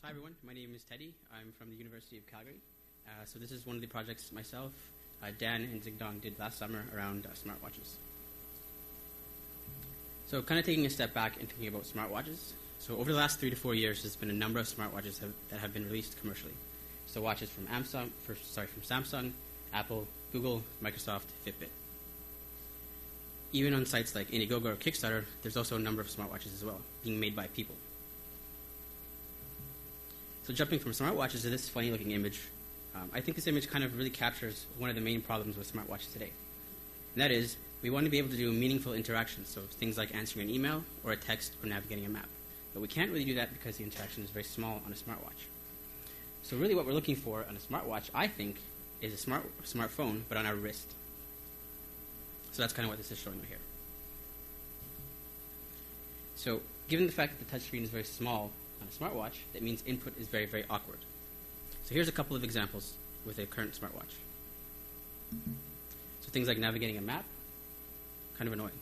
So hi, everyone. My name is Teddy. I'm from the University of Calgary. So this is one of the projects myself, Dan, and Xing-Dong did last summer around smartwatches. So kind of taking a step back and thinking about smartwatches. So over the last 3 to 4 years, there's been a number of smartwatches that have been released commercially. So watches from Samsung, Apple, Google, Microsoft, Fitbit. Even on sites like Indiegogo or Kickstarter, there's also a number of smartwatches as well, being made by people. So jumping from smartwatches to this funny-looking image, I think this image kind of really captures one of the main problems with smartwatches today. And that is, we want to be able to do meaningful interactions, so things like answering an email or a text or navigating a map. But we can't really do that because the interaction is very small on a smartwatch. So really what we're looking for on a smartwatch, I think, is a smartphone, but on our wrist. So that's kind of what this is showing right here. So given the fact that the touchscreen is very small on a smartwatch, that means input is very, very awkward. So here's a couple of examples with a current smartwatch. So things like navigating a map, kind of annoying.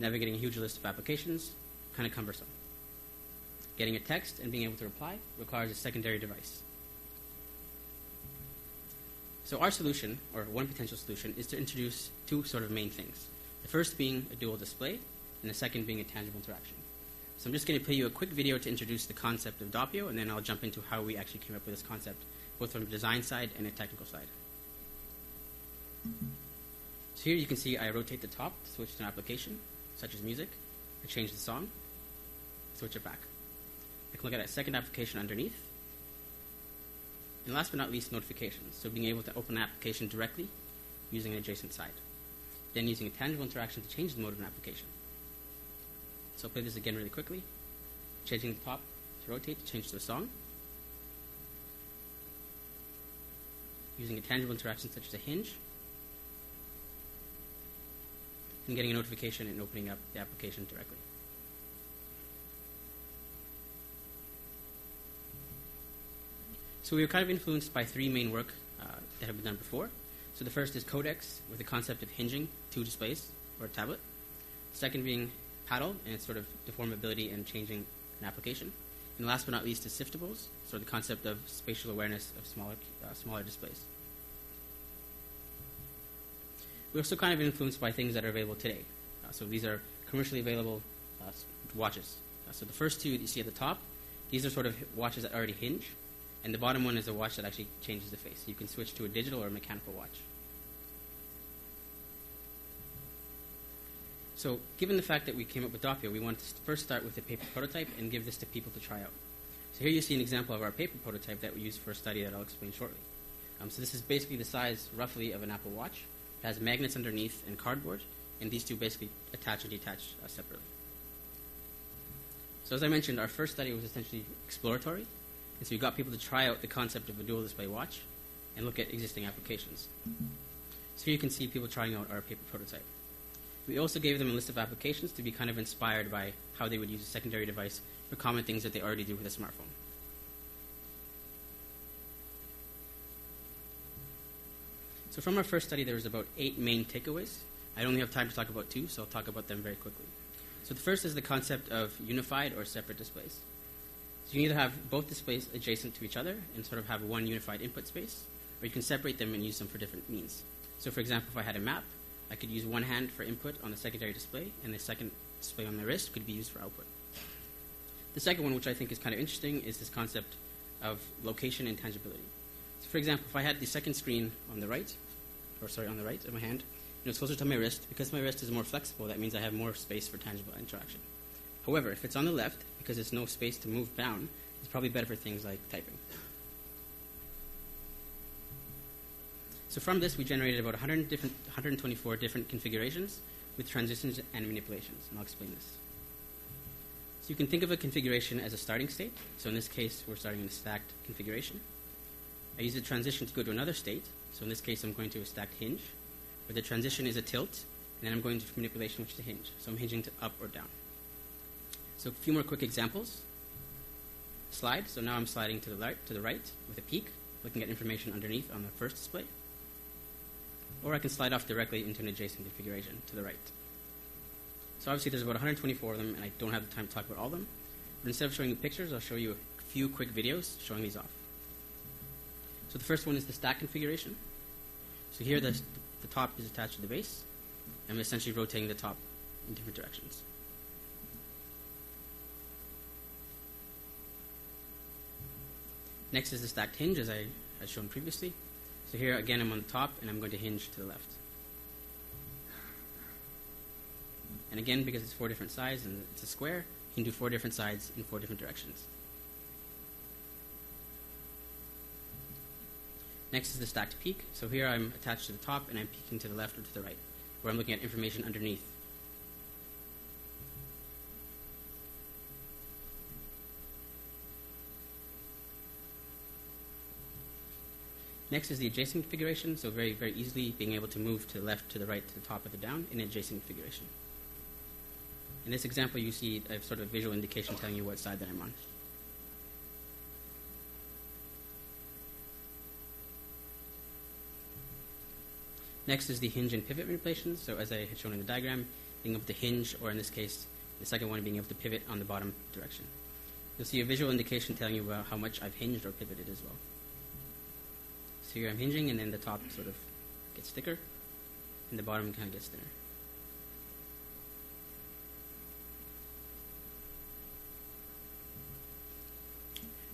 Navigating a huge list of applications, kind of cumbersome. Getting a text and being able to reply requires a secondary device. So our solution, or one potential solution, is to introduce two sort of main things. The first being a dual display, and the second being a tangible interaction. So I'm just going to play you a quick video to introduce the concept of Doppio, and then I'll jump into how we actually came up with this concept, both from the design side and the technical side. So here you can see I rotate the top to switch to an application, such as music. I change the song, switch it back. I can look at a second application underneath. And last but not least, notifications. So being able to open an application directly using an adjacent side. Then using a tangible interaction to change the mode of an application. So I'll play this again really quickly. Changing the top to rotate to change to a song. Using a tangible interaction such as a hinge. And getting a notification and opening up the application directly. So we were kind of influenced by three main work that have been done before. So the first is Codex, with the concept of hinging two displays or a tablet. The second being Paddle, and its sort of deformability and changing an application. And last but not least is Siftables, so the concept of spatial awareness of smaller displays. We're also kind of influenced by things that are available today. So these are commercially available watches. So the first two that you see at the top, these are sort of watches that already hinge. And the bottom one is a watch that actually changes the face. You can switch to a digital or a mechanical watch. So given the fact that we came up with Doppio, we wanted to first start with a paper prototype and give this to people to try out. So here you see an example of our paper prototype that we used for a study that I'll explain shortly. So this is basically the size, roughly, of an Apple Watch. It has magnets underneath and cardboard, and these two basically attach and detach separately. So as I mentioned, our first study was essentially exploratory. And so we got people to try out the concept of a dual display watch and look at existing applications. So here you can see people trying out our paper prototype. We also gave them a list of applications to be kind of inspired by how they would use a secondary device for common things that they already do with a smartphone. So from our first study, there was about 8 main takeaways. I only have time to talk about 2, so I'll talk about them very quickly. So the first is the concept of unified or separate displays. So you can either have both displays adjacent to each other and sort of have one unified input space, or you can separate them and use them for different means. So for example, if I had a map, I could use one hand for input on the secondary display, and the second display on the wrist could be used for output. The second one, which I think is kind of interesting, is this concept of location and tangibility. So for example, if I had the second screen on the right, of my hand, and it's closer to my wrist, because my wrist is more flexible, that means I have more space for tangible interaction. However, if it's on the left, because there's no space to move down, it's probably better for things like typing. So from this, we generated about 124 different configurations with transitions and manipulations, and I'll explain this. So you can think of a configuration as a starting state. So in this case, we're starting in a stacked configuration. I use the transition to go to another state. So in this case, I'm going to a stacked hinge, where the transition is a tilt, and then I'm going to manipulation, which is a hinge. So I'm hinging to up or down. So a few more quick examples. Slide, so now I'm sliding to the right with a peek, looking at information underneath on the first display. Or I can slide off directly into an adjacent configuration to the right. So obviously there's about 124 of them, and I don't have the time to talk about all of them. But instead of showing you pictures, I'll show you few quick videos showing these off. So the first one is the stack configuration. So here the top is attached to the base. I'm essentially rotating the top in different directions. Next is the stacked hinge, as I had shown previously. So here again I'm on the top and I'm going to hinge to the left. And again, because it's four different sides and it's a square, you can do four different sides in four different directions. Next is the stacked peak. So here I'm attached to the top and I'm peeking to the left or to the right, where I'm looking at information underneath. Next is the adjacent configuration, so very, very easily being able to move to the left, to the right, to the top, or the down in adjacent configuration. In this example, you see a sort of visual indication telling you what side that I'm on. Next is the hinge and pivot manipulations, so as I had shown in the diagram, being able to hinge, or in this case, the second one, being able to pivot on the bottom direction. You'll see a visual indication telling you how much I've hinged or pivoted as well. So here I'm hinging, and then the top sort of gets thicker, and the bottom kind of gets thinner.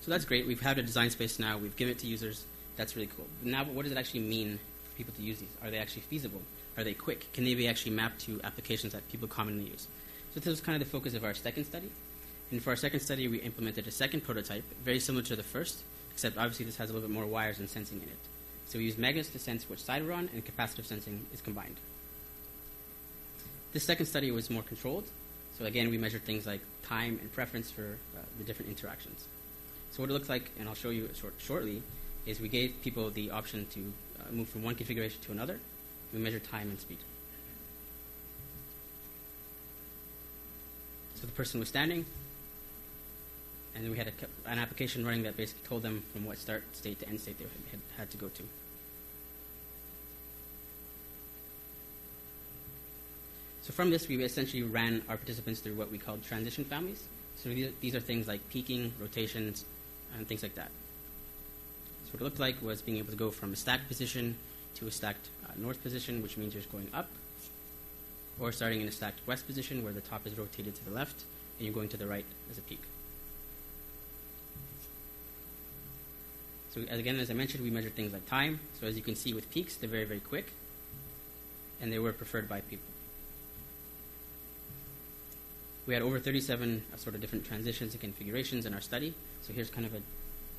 So that's great. We've had a design space now. We've given it to users. That's really cool. But now what does it actually mean for people to use these? Are they actually feasible? Are they quick? Can they be actually mapped to applications that people commonly use? So this was kind of the focus of our second study. And for our second study, we implemented a second prototype, very similar to the first, except obviously this has a little bit more wires and sensing in it. So we use magnets to sense which side we're on, and capacitive sensing is combined. This second study was more controlled. So again, we measured things like time and preference for the different interactions. So what it looks like, and I'll show you shortly, is we gave people the option to move from one configuration to another. We measured time and speed. So the person was standing. And then we had an application running that basically told them from what start state to end state they had to go to. So from this, we essentially ran our participants through what we called transition families. So these are things like peaking, rotations, and things like that. So what it looked like was being able to go from a stacked position to a stacked north position, which means you're going up, or starting in a stacked west position where the top is rotated to the left, and you're going to the right as a peak. So again, as I mentioned, we measured things like time. So as you can see with peaks, they're very, very quick, and they were preferred by people. We had over 37 sort of different transitions and configurations in our study. So here's kind of a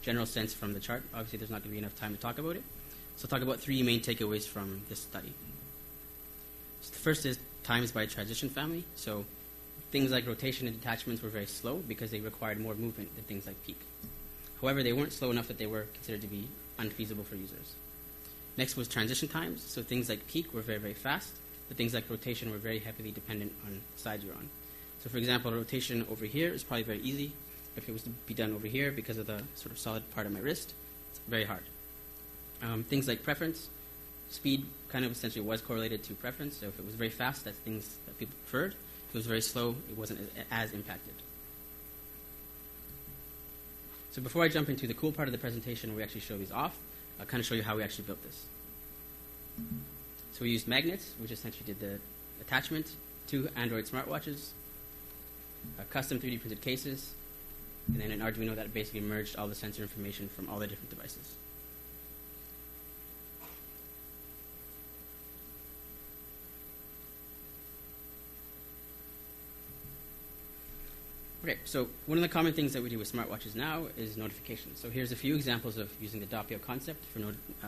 general sense from the chart. Obviously, there's not going to be enough time to talk about it. So I'll talk about three main takeaways from this study. So the first is times by transition family. So things like rotation and detachments were very slow because they required more movement than things like peak. However, they weren't slow enough that they were considered to be unfeasible for users. Next was transition times. So things like peak were very, very fast, but things like rotation were very heavily dependent on the side you're on. So for example, a rotation over here is probably very easy. If it was to be done over here because of the sort of solid part of my wrist, it's very hard. Things like preference, speed kind of essentially was correlated to preference. So if it was very fast, that's things that people preferred. If it was very slow, it wasn't as impacted. So before I jump into the cool part of the presentation where we actually show these off, I'll kind of show you how we actually built this. So we used magnets, which essentially did the attachment, two Android smartwatches, custom 3D printed cases, and then an Arduino that basically merged all the sensor information from all the different devices. Okay, so one of the common things that we do with smartwatches now is notifications. So here's a few examples of using the Doppio concept for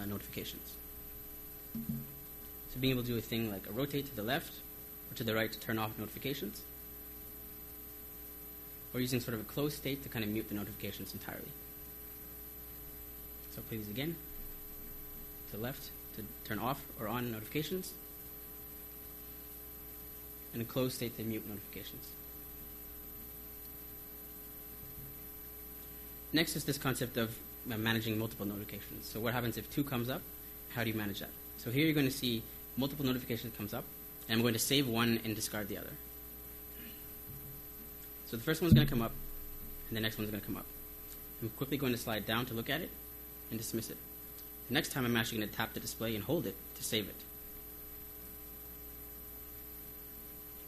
notifications. So being able to do a thing like a rotate to the left or to the right to turn off notifications, or using sort of a closed state to kind of mute the notifications entirely. So play these again. To the left to turn off or on notifications, and a closed state to mute notifications. Next is this concept of managing multiple notifications. So what happens if two comes up? How do you manage that? So here you're going to see multiple notifications comes up, and I'm going to save one and discard the other. So the first one's going to come up, and the next one's going to come up. I'm quickly going to slide down to look at it and dismiss it. The next time I'm actually going to tap the display and hold it to save it.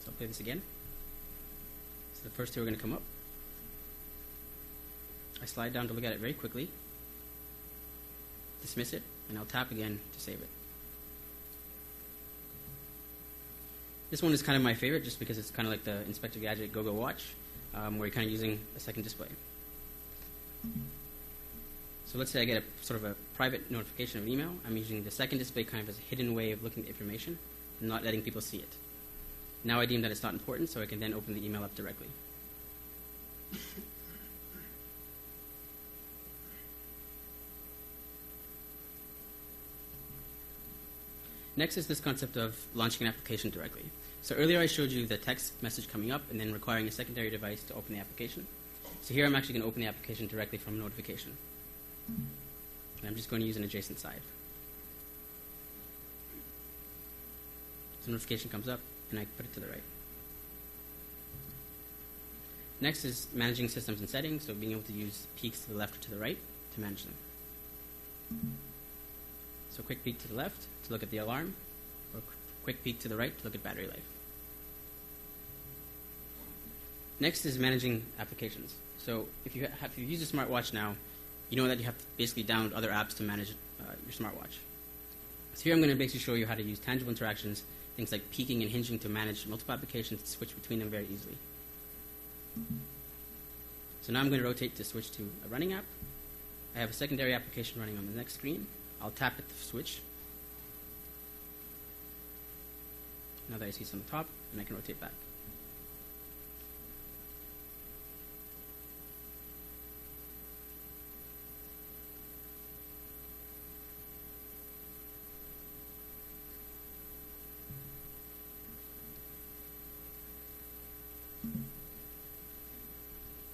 So I'll play this again. So the first two are going to come up. I slide down to look at it very quickly, dismiss it, and I'll tap again to save it. This one is kind of my favorite just because it's kind of like the Inspector Gadget Go-Go Watch, where you're kind of using a second display. So let's say I get a sort of a private notification of an email. I'm using the second display kind of as a hidden way of looking at information and not letting people see it. Now I deem that it's not important, so I can then open the email up directly. Next is this concept of launching an application directly. So earlier I showed you the text message coming up and then requiring a secondary device to open the application. So here I'm actually going to open the application directly from notification. And I'm just going to use an adjacent side. So notification comes up and I put it to the right. Next is managing systems and settings, so being able to use peaks to the left or to the right to manage them. So quick peek to the left to look at the alarm, or quick peek to the right to look at battery life. Next is managing applications. So if you use a smartwatch now, you know that you have to basically download other apps to manage your smartwatch. So here I'm going to basically show you how to use tangible interactions, things like peeking and hinging, to manage multiple applications to switch between them very easily. So now I'm going to rotate to switch to a running app. I have a secondary application running on the next screen. I'll tap at the switch. Now that I see it's on the top, and I can rotate back.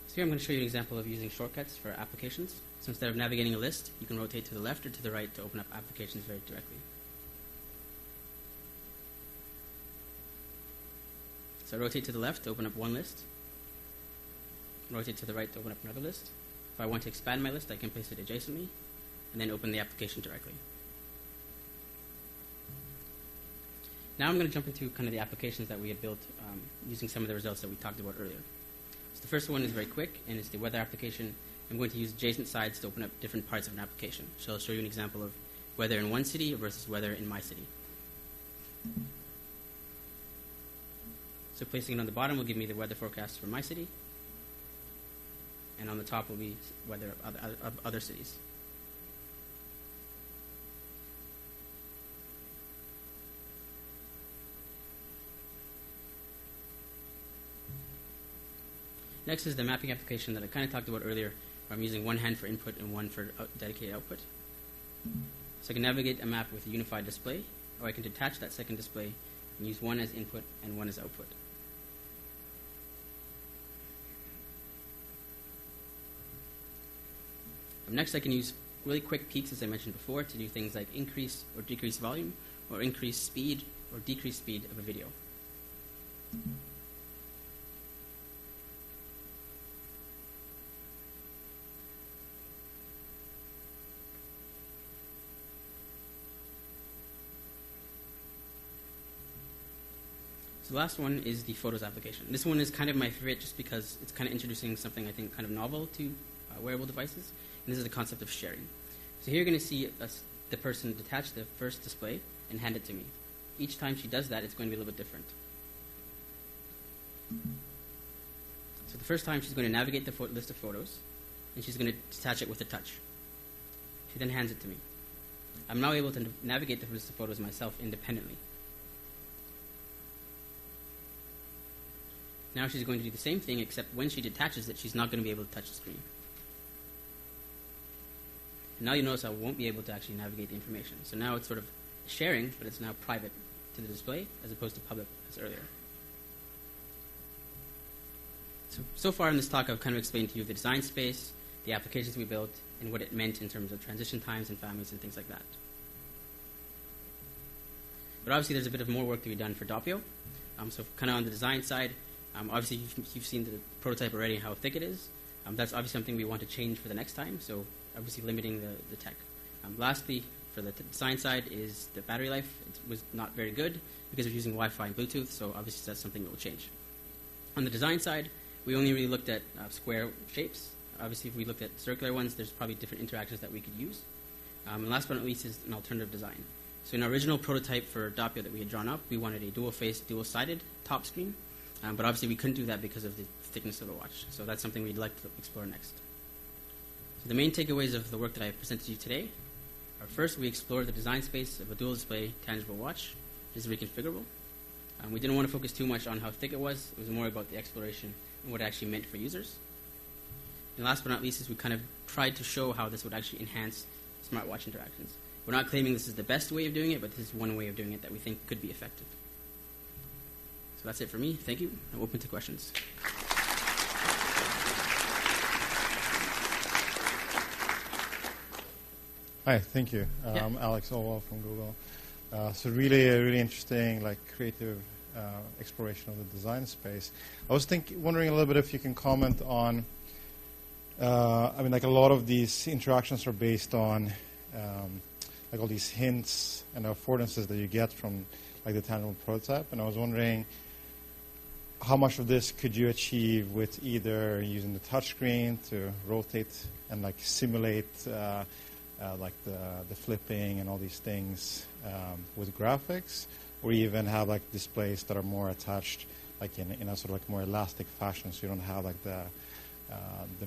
So here I'm going to show you an example of using shortcuts for applications. So instead of navigating a list, you can rotate to the left or to the right to open up applications very directly. So rotate to the left to open up one list. Rotate to the right to open up another list. If I want to expand my list, I can place it adjacently and then open the application directly. Now I'm going to jump into kind of the applications that we had built using some of the results that we talked about earlier. So the first one is very quick, and it's the weather application. I'm going to use adjacent sides to open up different parts of an application. So I'll show you an example of weather in one city versus weather in my city. So placing it on the bottom will give me the weather forecast for my city, and on the top will be weather of other cities. Next is the mapping application that I kind of talked about earlier, where I'm using one hand for input and one for dedicated output. So I can navigate a map with a unified display, or I can detach that second display and use one as input and one as output. Next, I can use really quick peaks, as I mentioned before, to do things like increase or decrease volume, or increase speed or decrease speed of a video. So the last one is the photos application. This one is kind of my favorite just because it's kind of introducing something I think kind of novel to wearable devices, and this is the concept of sharing. So here you're going to see the person detach the first display and hand it to me. Each time she does that, it's going to be a little bit different. So the first time she's going to navigate the list of photos, and she's going to detach it with a touch. She then hands it to me. I'm now able to navigate the list of photos myself independently. Now she's going to do the same thing, except when she detaches it, she's not going to be able to touch the screen. And now you notice I won't be able to actually navigate the information. So now it's sort of sharing, but it's now private to the display as opposed to public as earlier. So far in this talk, I've kind of explained to you the design space, the applications we built, and what it meant in terms of transition times and families and things like that. But obviously, there's a bit of more work to be done for Doppio. So kind of on the design side, obviously, you've seen the prototype already and how thick it is. That's obviously something we want to change for the next time, so obviously limiting the tech. Lastly, for the design side is the battery life. It was not very good because we're using Wi-Fi and Bluetooth, so obviously that's something that will change. On the design side, we only really looked at square shapes. Obviously, if we looked at circular ones, there's probably different interactions that we could use. And last but not least is an alternative design. So in our original prototype for Doppio that we had drawn up, we wanted a dual-faced, dual-sided top screen. But obviously, we couldn't do that because of the thickness of the watch. So that's something we'd like to explore next. So the main takeaways of the work that I presented to you today are, first, we explored the design space of a dual-display, tangible watch. It is reconfigurable. We didn't want to focus too much on how thick it was. It was more about the exploration and what it actually meant for users. And last but not least is we kind of tried to show how this would actually enhance smartwatch interactions. We're not claiming this is the best way of doing it, but this is one way of doing it that we think could be effective. So that's it for me. Thank you. I'm open to questions. Hi, thank you. I'm Alex Oliwell from Google. So really, really interesting, like creative exploration of the design space. I was wondering a little bit if you can comment on. I mean, like a lot of these interactions are based on like all these hints and affordances that you get from like the tangible prototype. And I was wondering how much of this could you achieve with either using the touchscreen to rotate and like simulate like the flipping and all these things with graphics, or even have like displays that are more attached like in a sort of like more elastic fashion, so you don't have like the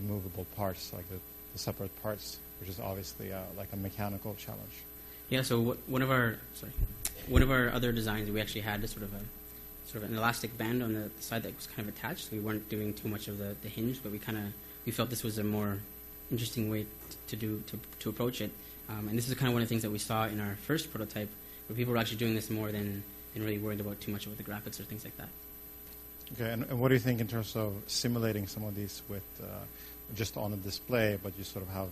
movable parts, like the separate parts, which is obviously like a mechanical challenge. Yeah. So one of our other designs, we actually had sort of an elastic band on the side that was kind of attached. So we weren't doing too much of the hinge, but we felt this was a more interesting way to approach it. And this is kind of one of the things that we saw in our first prototype, where people were actually doing this more than really worried about too much about the graphics or things like that. Okay, and what do you think in terms of simulating some of these with just on a display, but you sort of have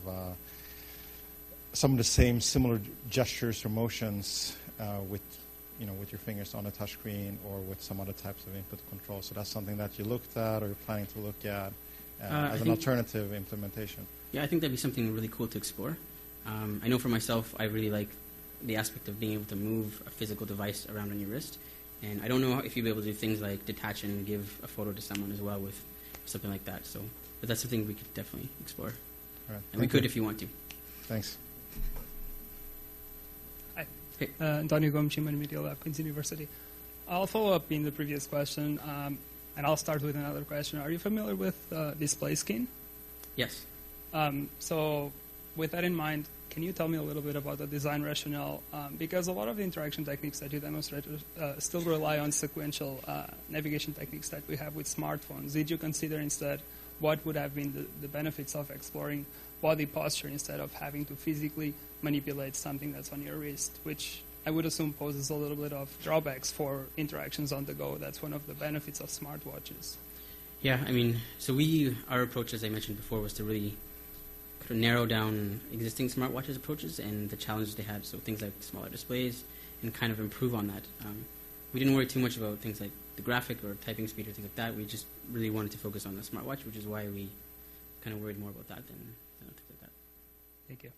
some of the same similar gestures or motions with your fingers on a touchscreen or with some other types of input control? So that's something that you looked at or you're planning to look at as an alternative implementation. Yeah, I think that'd be something really cool to explore. I know for myself, I really like the aspect of being able to move a physical device around on your wrist. And I don't know if you'll be able to do things like detach and give a photo to someone as well with something like that. So, but that's something we could definitely explore. All right. And we could if you want to. Thanks. Hi. Hey. Antonio Gomchim and Media Lab, Queens University. I'll follow up in the previous question, and I'll start with another question. Are you familiar with display skin? Yes. So with that in mind, can you tell me a little bit about the design rationale? Because a lot of the interaction techniques that you demonstrated still rely on sequential navigation techniques that we have with smartphones. Did you consider instead what would have been the benefits of exploring body posture instead of having to physically manipulate something that's on your wrist, which I would assume poses a little bit of drawbacks for interactions on the go? That's one of the benefits of smartwatches. Yeah, I mean, so our approach, as I mentioned before, was to really narrow down existing smartwatches approaches and the challenges they had, so things like smaller displays, and kind of improve on that. We didn't worry too much about things like the graphic or typing speed or things like that. We just really wanted to focus on the smartwatch, which is why we kind of worried more about that than things like that. Thank you.